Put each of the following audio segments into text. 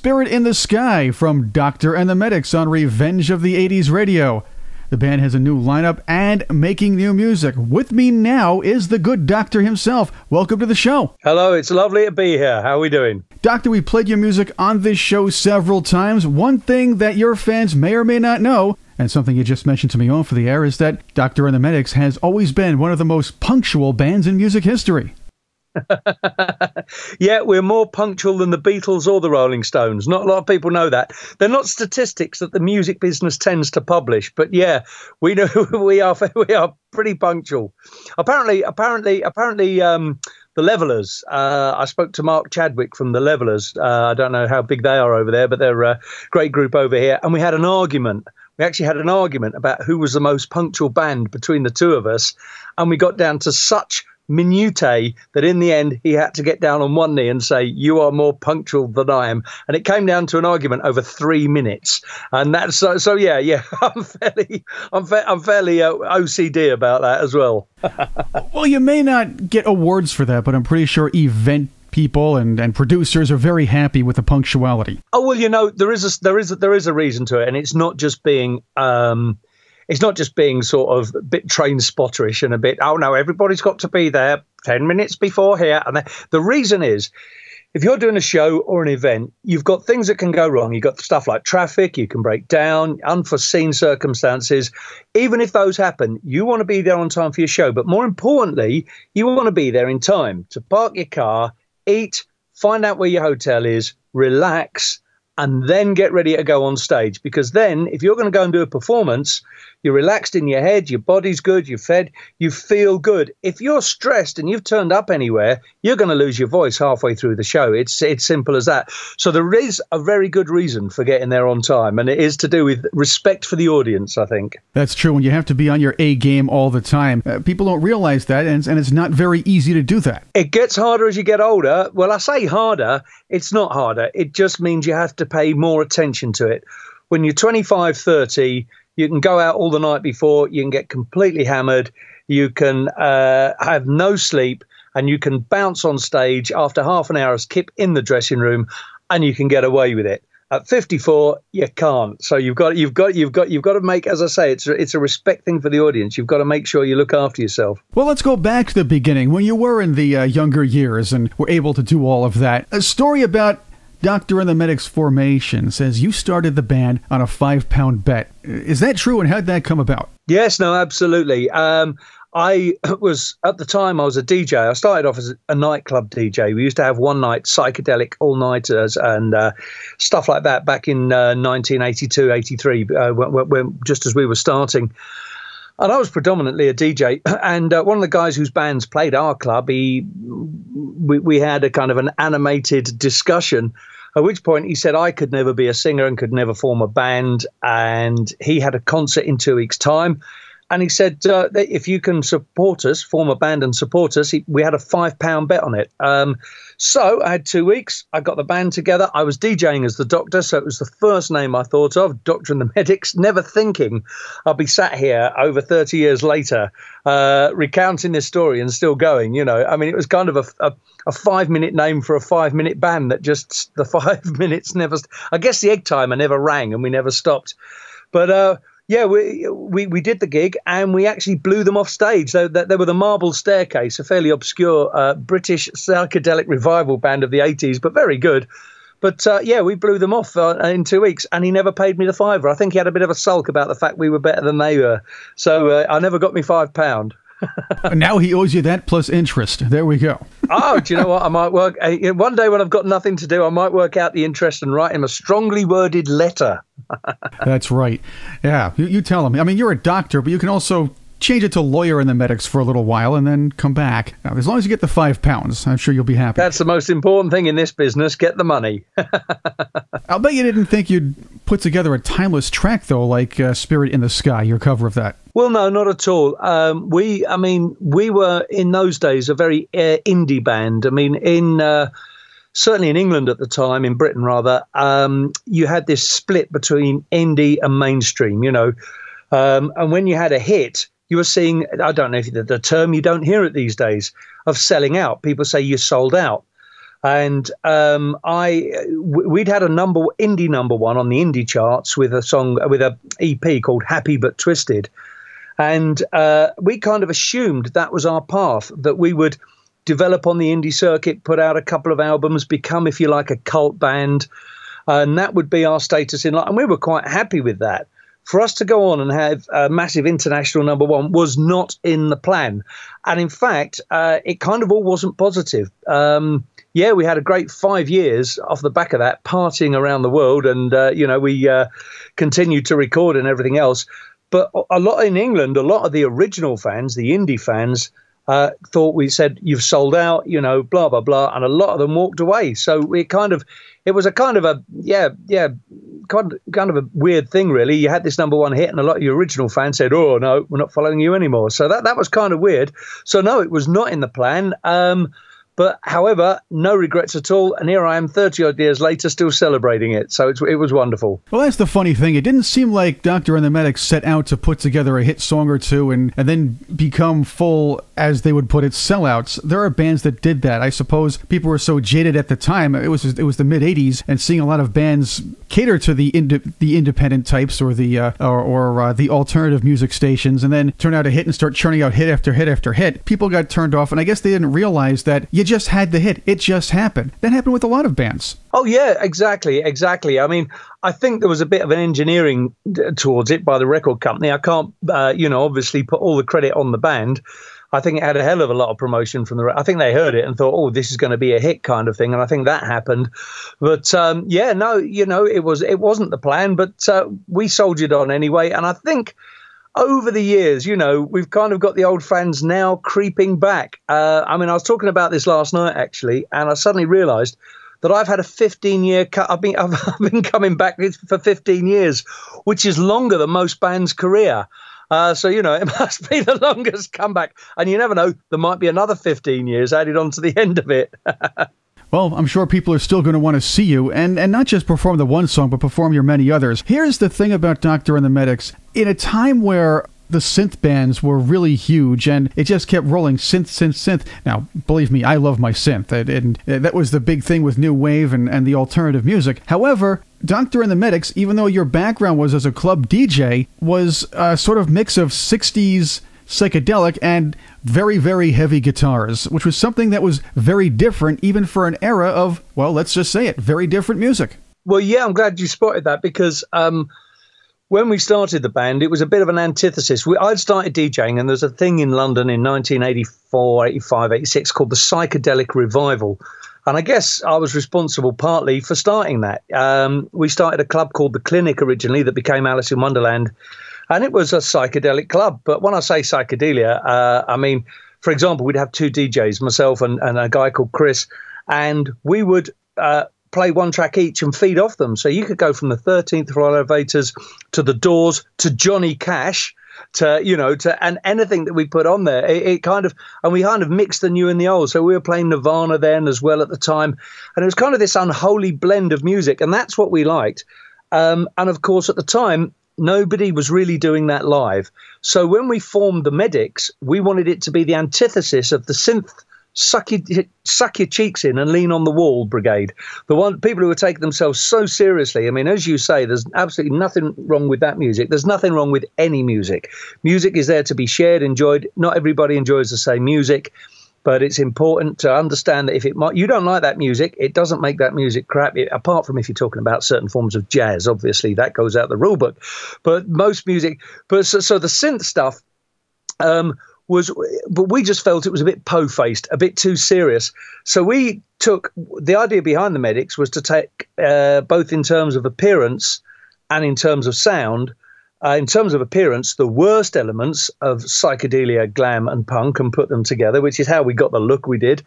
Spirit in the Sky from Doctor and the Medics on Revenge of the 80s Radio. The band has a new lineup and making new music. With me now is the good doctor himself. Welcome to the show. Hello, it's lovely to be here. How are we doing? Doctor, we played your music on this show several times. One thing that your fans may or may not know, and something you just mentioned to me off the air, is that Doctor and the Medics has always been one of the most punctual bands in music history. Yeah, we're more punctual than the Beatles or the Rolling Stones. Not a lot of people know that. They're not statistics that the music business tends to publish, but yeah, we know we are pretty punctual. Apparently, the Levellers. I spoke to Mark Chadwick from the Levellers. I don't know how big they are over there, but they're a great group over here, and we had an argument. We actually had an argument about who was the most punctual band between the two of us, and we got down to such minutiae that in the end he had to get down on one knee and say, "You are more punctual than I am," and it came down to an argument over 3 minutes. And that's so yeah, I'm fairly OCD about that as well. Well, you may not get awards for that, but I'm pretty sure event people and producers are very happy with the punctuality. Oh well, you know, there is a reason to it, and it's not just being it's not just being sort of a bit train spotterish and a bit, oh no, everybody's got to be there 10 minutes before here. And the reason is, if you're doing a show or an event, you've got things that can go wrong. You've got stuff like traffic, you can break down, unforeseen circumstances. Even if those happen, you want to be there on time for your show. But more importantly, you want to be there in time to park your car, eat, find out where your hotel is, relax, and then get ready to go on stage. Because then if you're going to go and do a performance, you're relaxed in your head, your body's good, you're fed, you feel good. If you're stressed and you've turned up anywhere, you're going to lose your voice halfway through the show. It's simple as that. So there is a very good reason for getting there on time, and it is to do with respect for the audience, I think. That's true, and you have to be on your A game all the time. People don't realize that, and it's not very easy to do that. It gets harder as you get older. Well, I say harder. It's not harder. It just means you have to pay more attention to it. When you're 25, 30, you can go out all the night before, you can get completely hammered, you can have no sleep, and you can bounce on stage after half an hour as Kip in the dressing room, and you can get away with it. At 54, you can't. So you've got to make, as I say, it's a respect thing for the audience. You've got to make sure you look after yourself. Well, let's go back to the beginning when you were in the younger years and were able to do all of that. A story about Doctor and the Medics formation says you started the band on a £5 bet. Is that true, and how did that come about? Yes, no, absolutely. I was, at the time, I was a DJ. I started off as a nightclub DJ. We used to have one-night psychedelic all-nighters and stuff like that back in 1982, 83, just as we were starting. And I was predominantly a DJ, and one of the guys whose bands played our club, we had a kind of an animated discussion, at which point he said I could never be a singer and could never form a band, and he had a concert in 2 weeks' time. And he said, that if you can support us, form a band and support us, we had a £5 bet on it. So I had 2 weeks, I got the band together. I was DJing as the Doctor, so it was the first name I thought of, Doctor and the Medics, never thinking I'll be sat here over 30 years later recounting this story and still going, you know. I mean, it was kind of a 5-minute name for a 5-minute band that just, the 5 minutes never, I guess the egg timer never rang and we never stopped. But yeah, we did the gig, and we actually blew them off stage. They were the Marble Staircase, a fairly obscure British psychedelic revival band of the 80s, but very good. But yeah, we blew them off in 2 weeks, and he never paid me the £5. I think he had a bit of a sulk about the fact we were better than they were. So I never got me £5. Now he owes you that plus interest. There we go. Oh, do you know what? I might work one day when I've got nothing to do. I might work out the interest and write him a strongly worded letter. That's right. Yeah, you tell him. I mean, you're a doctor, but you can also change it to lawyer in the Medics for a little while and then come back. Now, as long as you get the £5, I'm sure you'll be happy. That's the most important thing in this business. Get the money. I'll bet you didn't think you'd put together a timeless track, though, like Spirit in the Sky, your cover of that. Well, no, not at all. We were, in those days, a very indie band. I mean, certainly in England at the time, in Britain rather, you had this split between indie and mainstream, you know. And when you had a hit, you were seeing, I don't know if the term you don't hear it these days, of selling out. People say you sold out. And we'd had a indie number one on the indie charts with a song, with a EP called Happy But Twisted. And we kind of assumed that was our path, that we would develop on the indie circuit, put out a couple of albums, become, if you like, a cult band. And that would be our status in life. And we were quite happy with that. For us to go on and have a massive international number one was not in the plan. And in fact, it kind of all wasn't positive. Yeah, we had a great 5 years off the back of that, partying around the world. And, you know, we continued to record and everything else. But a lot in England, a lot of the original fans, the indie fans, thought we said, you've sold out, you know, blah, blah, blah. And a lot of them walked away. So we kind of, it was a kind of a, kind of a weird thing, really. You had this number one hit and a lot of your original fans said, oh, no, we're not following you anymore. So that was kind of weird. So, no, it was not in the plan. But however, no regrets at all. And here I am 30 odd years later, still celebrating it. So it was wonderful. Well, that's the funny thing. It didn't seem like Doctor and the Medics set out to put together a hit song or two and then become full, as they would put it, sellouts. There are bands that did that. I suppose people were so jaded at the time. It was the mid 80s, and seeing a lot of bands cater to the independent types or the alternative music stations and then turn out a hit and start churning out hit after hit after hit. People got turned off, and I guess they didn't realize that you just had the hit. It just happened. That happened with a lot of bands. Oh, yeah, exactly. I mean, I think there was a bit of an engineering towards it by the record company. I can't, you know, obviously put all the credit on the band. I think it had a hell of a lot of promotion from I think they heard it and thought, oh, this is going to be a hit kind of thing. And I think that happened. But yeah, no, you know, it wasn't the plan, but we soldiered on anyway. And I think over the years, you know, we've kind of got the old fans now creeping back. I mean, I was talking about this last night, actually, and I suddenly realized that I've had a 15-year cut. I've been coming back for 15 years, which is longer than most bands' career. So, you know, it must be the longest comeback. And you never know, there might be another 15 years added on to the end of it. Well, I'm sure people are still going to want to see you and not just perform the one song, but perform your many others. Here's the thing about Doctor and the Medics. In a time where the synth bands were really huge and it just kept rolling synth. Now, believe me, I love my synth. And that was the big thing with New Wave and the alternative music. However, Doctor and the Medics, even though your background was as a club DJ, was a sort of mix of 60s psychedelic and very, very heavy guitars, which was something that was very different even for an era of, well, let's just say it, very different music. Well, yeah, I'm glad you spotted that because when we started the band, it was a bit of an antithesis. I'd started DJing, and there's a thing in London in 1984, 85, 86 called the Psychedelic Revival. And I guess I was responsible partly for starting that. We started a club called the Clinic originally that became Alice in Wonderland. And it was a psychedelic club. But when I say psychedelia, I mean, for example, we'd have two DJs, myself and a guy called Chris, and we would play one track each and feed off them. So you could go from the 13th Floor Elevators to the Doors to Johnny Cash to, you know, to and anything that we put on there. We kind of mixed the new and the old. So we were playing Nirvana then as well at the time. And it was kind of this unholy blend of music. And that's what we liked. And of course, at the time, nobody was really doing that live. So when we formed the Medics, we wanted it to be the antithesis of the synth suck your cheeks in and lean on the wall brigade. The one people who would take themselves so seriously. I mean, as you say, there's absolutely nothing wrong with that music. There's nothing wrong with any music. Music is there to be shared, enjoyed. Not everybody enjoys the same music, but it's important to understand that if you don't like that music, it doesn't make that music crap, apart from if you're talking about certain forms of jazz. Obviously, that goes out the rule book. But most music, so the synth stuff, but we just felt it was a bit po-faced, a bit too serious. So we took, the idea behind the Medics was to take both in terms of appearance and in terms of sound, in terms of appearance, the worst elements of psychedelia, glam and punk and put them together, which is how we got the look we did.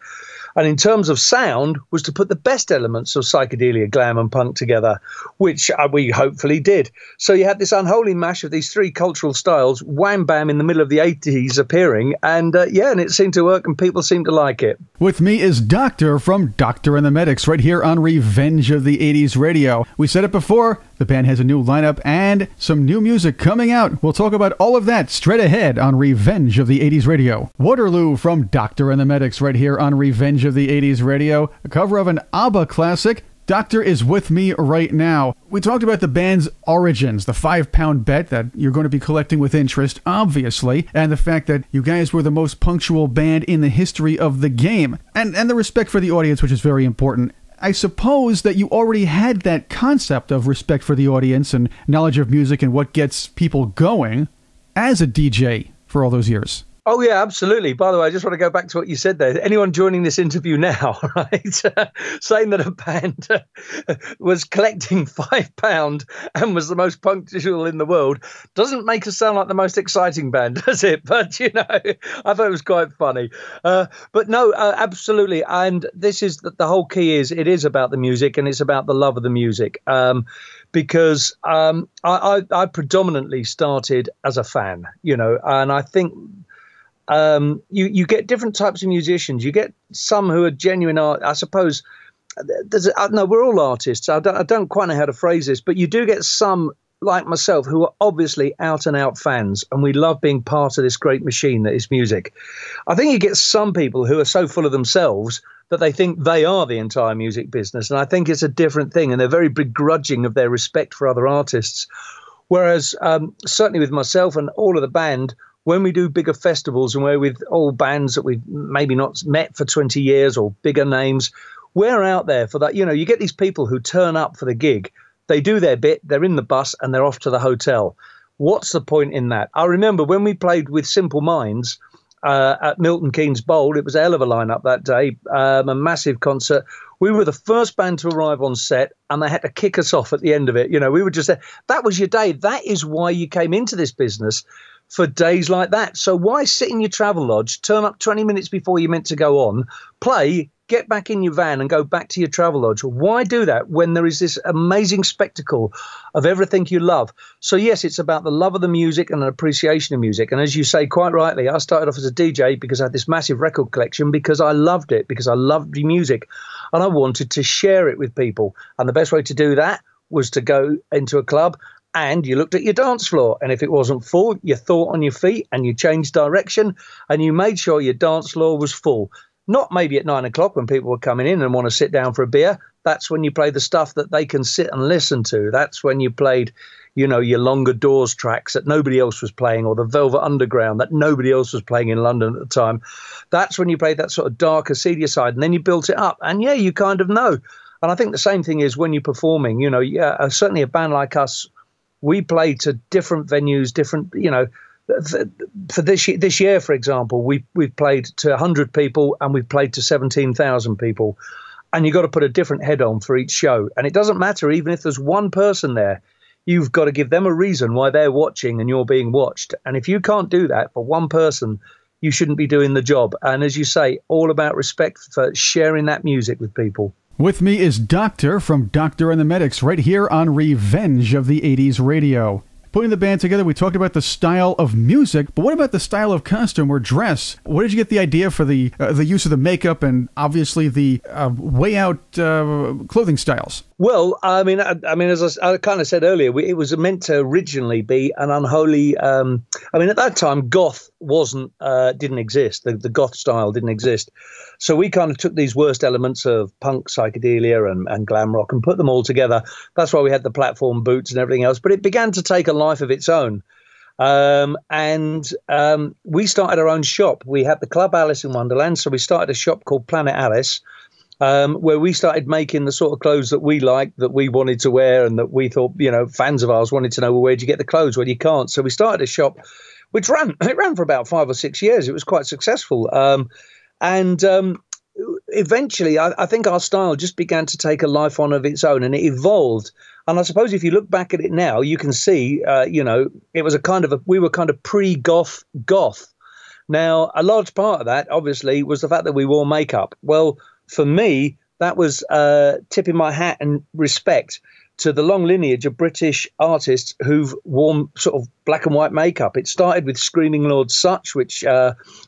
And in terms of sound was to put the best elements of psychedelia, glam and punk together, which we hopefully did. So you had this unholy mash of these three cultural styles, wham bam in the middle of the 80s appearing. And yeah, and it seemed to work and people seemed to like it. With me is Doctor from Doctor and the Medics right here on Revenge of the 80s Radio. We said it before, The band has a new lineup and some new music coming out. We'll talk about all of that straight ahead on Revenge of the 80s Radio. Waterloo from Doctor and the Medics right here on Revenge of the 80s Radio, a cover of an ABBA classic. Doctor is with me right now. We talked about the band's origins, the £5 bet that you're going to be collecting with interest, obviously, and the fact that you guys were the most punctual band in the history of the game, and the respect for the audience, which is very important. I suppose that you already had that concept of respect for the audience and knowledge of music and what gets people going as a DJ for all those years. Oh, yeah, absolutely. By the way, I just want to go back to what you said there. Anyone joining this interview now, right, saying that a band was collecting £5 and was the most punctual in the world doesn't make us sound like the most exciting band, does it? But, you know, I thought it was quite funny. But no, absolutely. And this is the whole key is it is about the music and it's about the love of the music. Because I predominantly started as a fan, you know, and I think you get different types of musicians. You get some who are genuine art. I suppose there's no, we're all artists. I don't quite know how to phrase this, but you do get some like myself who are obviously out and out fans, and we love being part of this great machine that is music. I think you get some people who are so full of themselves that they think they are the entire music business, and I think it's a different thing, and they're very begrudging of their respect for other artists. Whereas certainly with myself and all of the band, when we do bigger festivals and we're with old bands that we've maybe not met for 20 years or bigger names, we're out there for that. You know, you get these people who turn up for the gig. They do their bit. They're in the bus and they're off to the hotel. What's the point in that? I remember when we played with Simple Minds at Milton Keynes Bowl, it was a hell of a lineup that day, a massive concert. We were the first band to arrive on set and they had to kick us off at the end of it. You know, we were just there. That was your day. That is why you came into this business, for days like that. So why sit in your travel lodge, turn up 20 minutes before you're meant to go on, play, get back in your van and go back to your travel lodge? Why do that when there is this amazing spectacle of everything you love? So yes, it's about the love of the music and an appreciation of music. And as you say, quite rightly, I started off as a DJ because I had this massive record collection because I loved it, because I loved the music and I wanted to share it with people. And the best way to do that was to go into a club and you looked at your dance floor, and if it wasn't full, you thought on your feet and you changed direction and you made sure your dance floor was full. Not maybe at 9 o'clock when people were coming in and want to sit down for a beer. That's when you play the stuff that they can sit and listen to. That's when you played, you know, your longer Doors tracks that nobody else was playing, or the Velvet Underground that nobody else was playing in London at the time. That's when you played that sort of darker, seedier side, and then you built it up. And yeah, you kind of know. And I think the same thing is when you're performing, you know, yeah, certainly a band like us, we play to different venues, different, you know, for this year, for example, we've played to 100 people and we've played to 17,000 people. And you've got to put a different head on for each show. And it doesn't matter, even if there's one person there, you've got to give them a reason why they're watching and you're being watched. And if you can't do that for one person, you shouldn't be doing the job. And as you say, all about respect for sharing that music with people. With me is Doctor from Doctor and the Medics right here on Revenge of the 80s Radio. Putting the band together, we talked about the style of music, but what about the style of costume or dress? Where did you get the idea for the use of the makeup and obviously the way out clothing styles? Well, I mean, as I kind of said earlier, it was meant to originally be an unholy. I mean, at that time, goth didn't exist. The goth style didn't exist, so we kind of took these worst elements of punk, psychedelia, and glam rock and put them all together. That's why we had the platform boots and everything else. But it began to take a life of its own. And we started our own shop. We had the club Alice in Wonderland, so we started a shop called Planet Alice, where we started making the sort of clothes that we liked, that we wanted to wear, and that we thought, you know, fans of ours wanted to know, well, where do you get the clothes? Well, you can't. So we started a shop, which ran for about 5 or 6 years. It was quite successful. Eventually, I think our style just began to take a life on of its own, and it evolved. And I suppose if you look back at it now, you can see, you know, it was we were kind of pre-goth goth. Now, a large part of that, obviously, was the fact that we wore makeup. Well, for me, that was tipping my hat and respect to the long lineage of British artists who've worn sort of black and white makeup. It started with Screaming Lord Sutch, which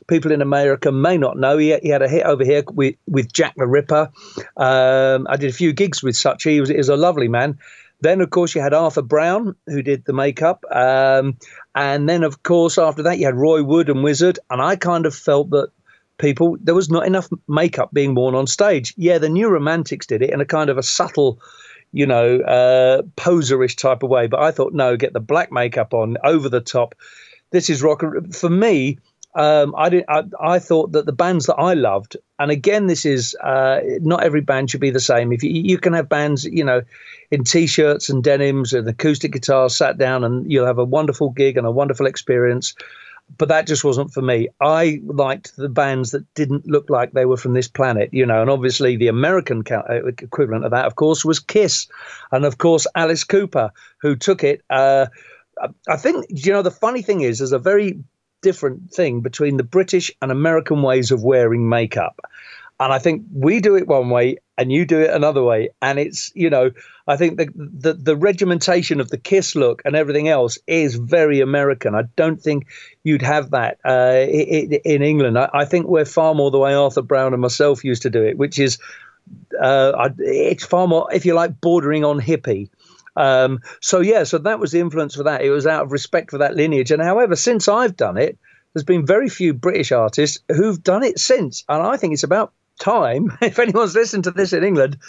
people in America may not know. He had a hit over here with Jack the Ripper. I did a few gigs with Sutch. He was a lovely man. Then, of course, you had Arthur Brown, who did the makeup. And then, of course, after that, you had Roy Wood and Wizard. And I kind of felt that people, there was not enough makeup being worn on stage. Yeah, the New Romantics did it in a kind of a subtle, you know, poserish type of way. But I thought, no, get the black makeup on, over the top. This is rock. For me, I thought that the bands that I loved, and again, this is not every band should be the same. If you can have bands, you know, in T-shirts and denims and acoustic guitars sat down, and you'll have a wonderful gig and a wonderful experience. But that just wasn't for me. I liked the bands that didn't look like they were from this planet, you know, and obviously the American equivalent of that, of course, was KISS. And, of course, Alice Cooper, who took it. I think, you know, the funny thing is there's a very different thing between the British and American ways of wearing makeup. And I think we do it one way and you do it another way. And it's, you know, I think the regimentation of the KISS look and everything else is very American. I don't think you'd have that in England. I think we're far more the way Arthur Brown and myself used to do it, which is it's far more, if you like, bordering on hippie. So that was the influence for that. It was out of respect for that lineage. And however, since I've done it, there's been very few British artists who've done it since. And I think it's about time, if anyone's listened to this in England,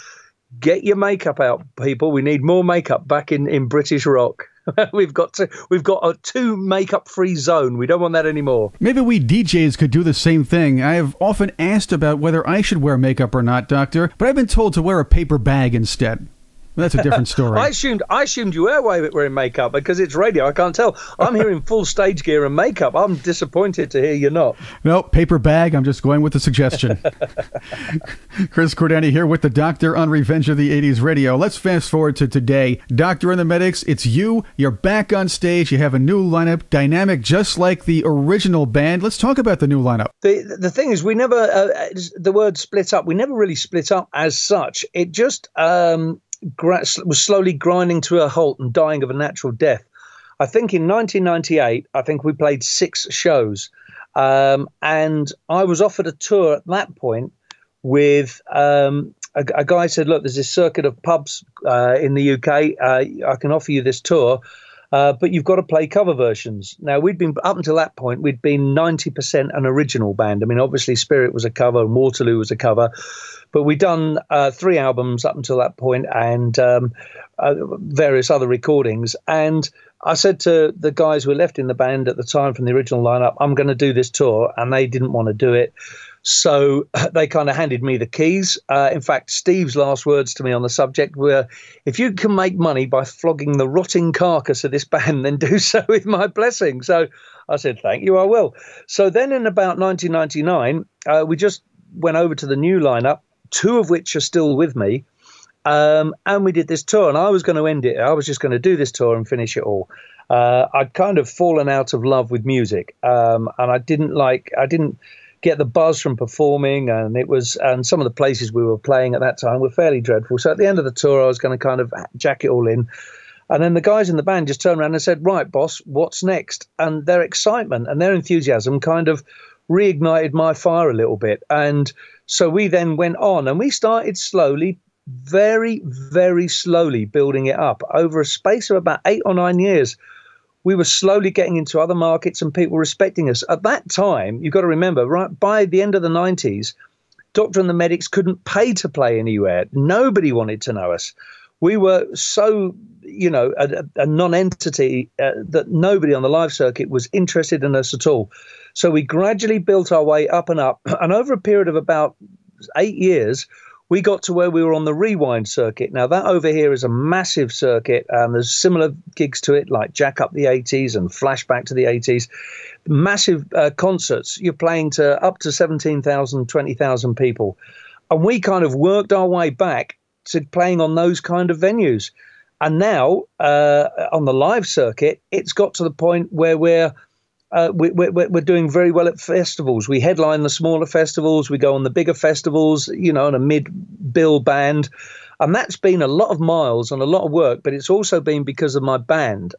get your makeup out, people. We need more makeup back in British rock. We've got a two makeup free zone. We don't want that anymore. Maybe we DJs could do the same thing. I have often asked about whether I should wear makeup or not, Doctor, but I've been told to wear a paper bag instead. That's a different story. I assumed you were away wearing makeup, because it's radio. I can't tell. I'm here in full stage gear and makeup. I'm disappointed to hear you're not. No, paper bag. I'm just going with the suggestion. Chris Cordani here with the Doctor on Revenge of the 80s Radio. Let's fast forward to today. Doctor and the Medics, it's you. You're back on stage. You have a new lineup, dynamic just like the original band. Let's talk about the new lineup. The thing is, we never, the word split up, we never really split up as such. It just was slowly grinding to a halt and dying of a natural death. I think in 1998, I think we played 6 shows. And I was offered a tour at that point with a guy said, look, there's this circuit of pubs in the UK. I can offer you this tour, but you've got to play cover versions. Now, we'd been, up until that point, we'd been 90% an original band. I mean, obviously Spirit was a cover and Waterloo was a cover. But we'd done 3 albums up until that point and various other recordings. And I said to the guys who were left in the band at the time from the original lineup, I'm going to do this tour. And they didn't want to do it. So they kind of handed me the keys. In fact, Steve's last words to me on the subject were, if you can make money by flogging the rotting carcass of this band, then do so with my blessing. So I said, thank you, I will. So then in about 1999, we just went over to the new lineup, 2 of which are still with me. And we did this tour, and I was going to end it. I was just going to do this tour and finish it all. I'd kind of fallen out of love with music. And I didn't get the buzz from performing. And some of the places we were playing at that time were fairly dreadful. So at the end of the tour, I was going to kind of jack it all in. And then the guys in the band just turned around and said, right, boss, what's next? And their excitement and their enthusiasm kind of reignited my fire a little bit. And so we then went on, and we started slowly, very, very slowly building it up. Over a space of about 8 or 9 years, we were slowly getting into other markets and people respecting us. At that time, you've got to remember, right by the end of the 90s, Doctor and the Medics couldn't pay to play anywhere. Nobody wanted to know us. We were so, you know, a non-entity that nobody on the live circuit was interested in us at all. So we gradually built our way up and up. And over a period of about 8 years, we got to where we were on the Rewind circuit. Now, that over here is a massive circuit, and there's similar gigs to it, like Jack Up the 80s and Flashback to the 80s. Massive concerts. You're playing to up to 17,000, 20,000 people. And we kind of worked our way back to playing on those kind of venues. And now, on the live circuit, it's got to the point where we're doing very well at festivals. We headline the smaller festivals. We go on the bigger festivals, you know, in a mid-bill band. And that's been a lot of miles and a lot of work, but it's also been because of my band,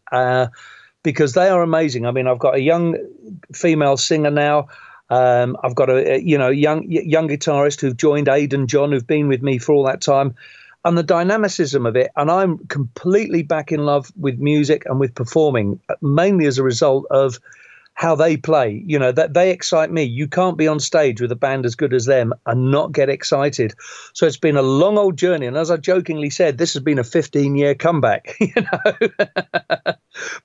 because they are amazing. I mean, I've got a young female singer now. I've got a young guitarist who've joined Aidan John, who've been with me for all that time. and the dynamicism of it. And I'm completely back in love with music and with performing, mainly as a result of how they play. You know, that they excite me. You can't be on stage with a band as good as them and not get excited. So it's been a long old journey. And as I jokingly said, this has been a 15-year comeback, you know,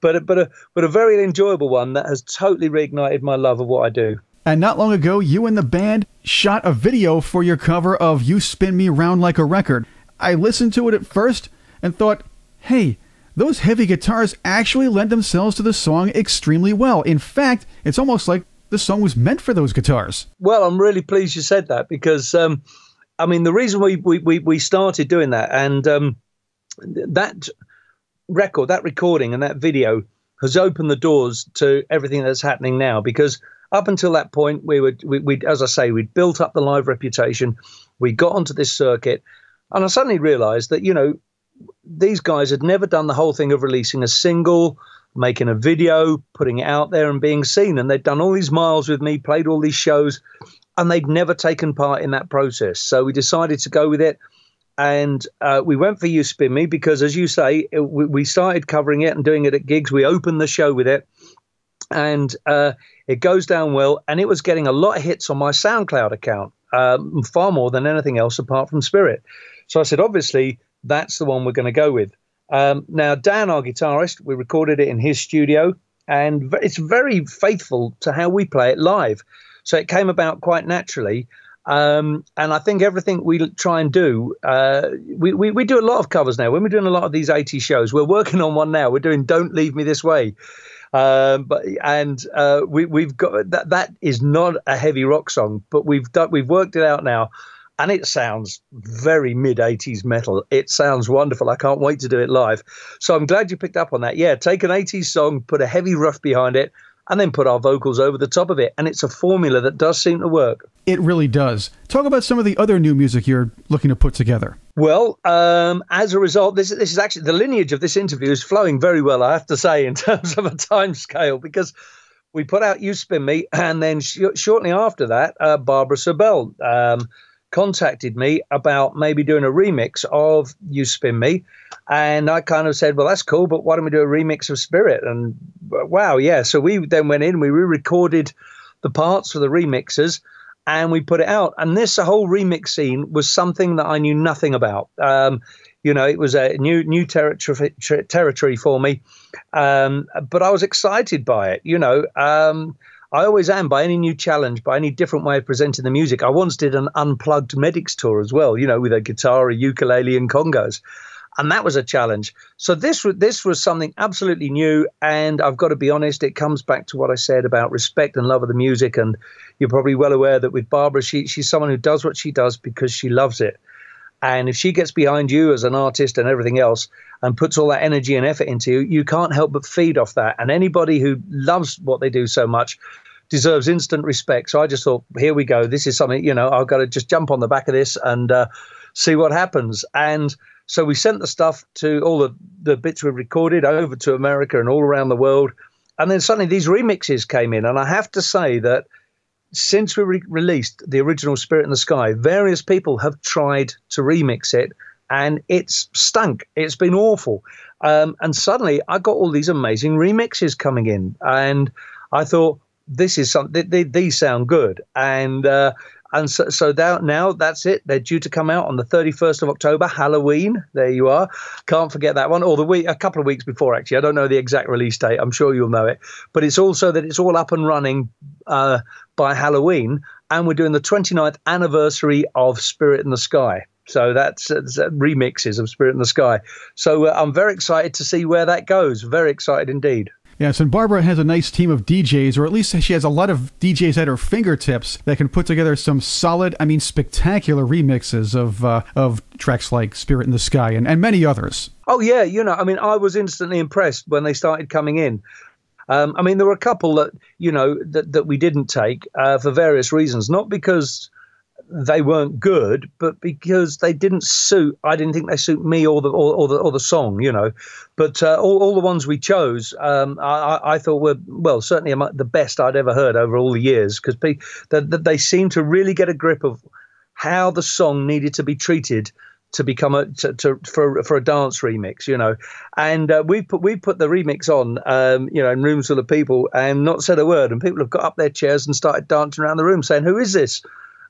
but a very enjoyable one that has totally reignited my love of what I do. And not long ago, you and the band shot a video for your cover of You Spin Me Round Like a Record. I listened to it at first and thought, hey, those heavy guitars actually lend themselves to the song extremely well. In fact, it's almost like the song was meant for those guitars. Well, I'm really pleased you said that because, I mean, the reason we started doing that and that record, that recording and that video has opened the doors to everything that's happening now, because up until that point, we'd built up the live reputation. We got onto this circuit, and I suddenly realized that, you know, these guys had never done the whole thing of releasing a single, making a video, putting it out there and being seen. And they'd done all these miles with me, played all these shows, and they'd never taken part in that process. So we decided to go with it. And we went for You Spin Me because, as you say, we started covering it and doing it at gigs. We opened the show with it. And it goes down well. And it was getting a lot of hits on my SoundCloud account, far more than anything else apart from Spirit. So I said, obviously, that's the one we're going to go with. Now, Dan, our guitarist, we recorded it in his studio, and it's very faithful to how we play it live. So it came about quite naturally. And I think everything we try and do, we do a lot of covers now. When we're doing a lot of these 80 shows, we're working on one now. We're doing Don't Leave Me This Way. We've got that is not a heavy rock song, but we've worked it out now, and it sounds very mid-80s metal. It sounds wonderful. I can't wait to do it live. So I'm glad you picked up on that. Yeah, take an 80s song, put a heavy riff behind it, and then put our vocals over the top of it, and it's a formula that does seem to work. It really does. Talk about some of the other new music you're looking to put together. Well, as a result, this is actually the lineage of this interview is flowing very well, I have to say, in terms of a time scale, because we put out You Spin Me, and then shortly after that, Barbara Sabel contacted me about maybe doing a remix of You Spin Me, and I kind of said, well, that's cool, but why don't we do a remix of Spirit? And wow, yeah. So we then went in, we re-recorded the parts for the remixes, and we put it out. And this whole remix scene was something that I knew nothing about. You know, it was a new territory for me, but I was excited by it. You know, I always am by any new challenge, by any different way of presenting the music. I once did an unplugged Medics tour as well, you know, with a guitar, a ukulele and congos. And that was a challenge. So this was something absolutely new. And I've got to be honest, it comes back to what I said about respect and love of the music. And you're probably well aware that with Barbara, she's someone who does what she does because she loves it. And if she gets behind you as an artist and everything else and puts all that energy and effort into you, you can't help but feed off that. And anybody who loves what they do so much deserves instant respect. So I just thought, here we go. This is something, you know, I've got to just jump on the back of this and see what happens. And so we sent the stuff to all the bits we recorded over to America and all around the world. And then suddenly these remixes came in. And I have to say that since we released the original Spirit in the Sky, various people have tried to remix it. And it's stunk. It's been awful. And suddenly I got all these amazing remixes coming in. And I thought, this is something, these sound good. And so now that's it. They're due to come out on the 31st of October, Halloween. There you are. Can't forget that one. Or a couple of weeks before, actually. I don't know the exact release date. I'm sure you'll know it. But it's also that it's all up and running by Halloween. And we're doing the 29th anniversary of Spirit in the Sky. So that's remixes of Spirit in the Sky. So I'm very excited to see where that goes. Very excited indeed. Yes, and Barbara has a nice team of DJs, or at least she has a lot of DJs at her fingertips that can put together some solid, I mean, spectacular remixes of tracks like Spirit in the Sky and many others. Oh, yeah. You know, I mean, I was instantly impressed when they started coming in. I mean, there were a couple that, you know, that we didn't take for various reasons, not because they weren't good, but because they didn't suit. I didn't think they suit me or the song, you know. But all the ones we chose, I thought were, well, certainly the best I'd ever heard over all the years, because they seemed to really get a grip of how the song needed to be treated to become for a dance remix, you know. And we put the remix on, you know, in rooms full of people, and not said a word. And people have got up their chairs and started dancing around the room, saying, "Who is this?"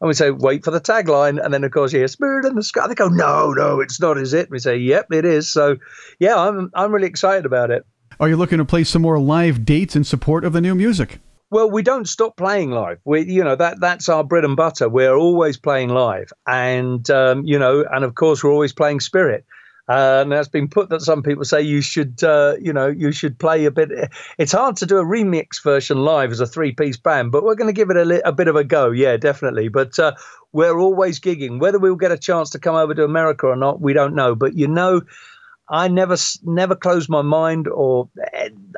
And we say, "Wait for the tagline." And then, of course, you hear "Spirit in the Sky." They go, "No, it's not, is it?" And we say, "Yep, it is." So, yeah, I'm really excited about it. Are you looking to play some more live dates in support of the new music? Well, we don't stop playing live. We, you know, that's our bread and butter. We're always playing live, and you know, and of course, we're always playing Spirit. And that's been put that some people say you should, you know, you should play a bit. It's hard to do a remix version live as a three-piece band, but we're going to give it a bit of a go. Yeah, definitely. But we're always gigging. Whether we'll get a chance to come over to America or not, we don't know. But you know, I never close my mind or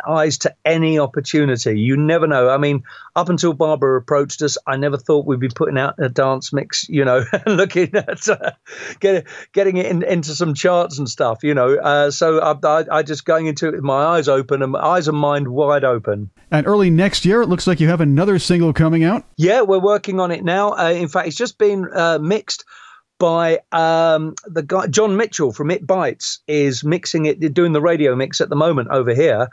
eyes to any opportunity. You never know. I mean, up until Barbara approached us, I never thought we'd be putting out a dance mix, you know, looking at getting it into some charts and stuff, you know. So I just going into it with my eyes open and my eyes and mind wide open. And early next year, it looks like you have another single coming out. Yeah, we're working on it now. In fact, it's just been mixed by the guy John Mitchell from It Bites is mixing it, doing the radio mix at the moment over here,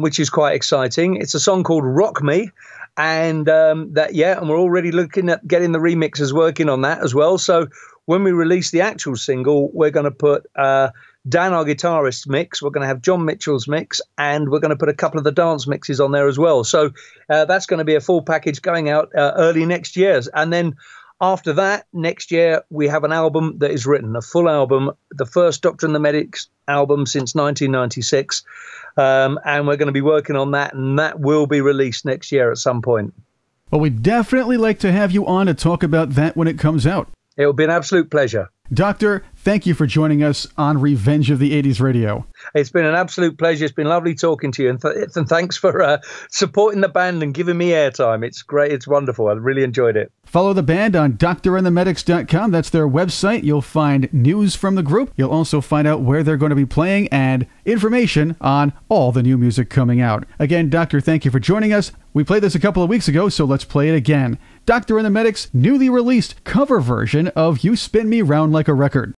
which is quite exciting. It's a song called "Rock Me," and and we're already looking at getting the remixes working on that as well. So when we release the actual single, we're going to put Dan, our guitarist's mix, we're going to have John Mitchell's mix, and we're going to put a couple of the dance mixes on there as well. So that's going to be a full package going out early next year, and then after that, next year, we have an album that is written, a full album, the first Doctor and the Medics album since 1996. And we're going to be working on that, and that will be released next year at some point. Well, we'd definitely like to have you on to talk about that when it comes out. It will be an absolute pleasure. Doctor, thank you for joining us on Revenge of the 80s Radio. It's been an absolute pleasure. It's been lovely talking to you, and thanks for supporting the band and giving me airtime. It's great. It's wonderful. I really enjoyed it. Follow the band on doctorandthemedics.com. That's their website. You'll find news from the group. You'll also find out where they're going to be playing and information on all the new music coming out. Again, Doctor, thank you for joining us. We played this a couple of weeks ago, so let's play it again. Doctor and the Medics' newly released cover version of You Spin Me Round (Like a Record).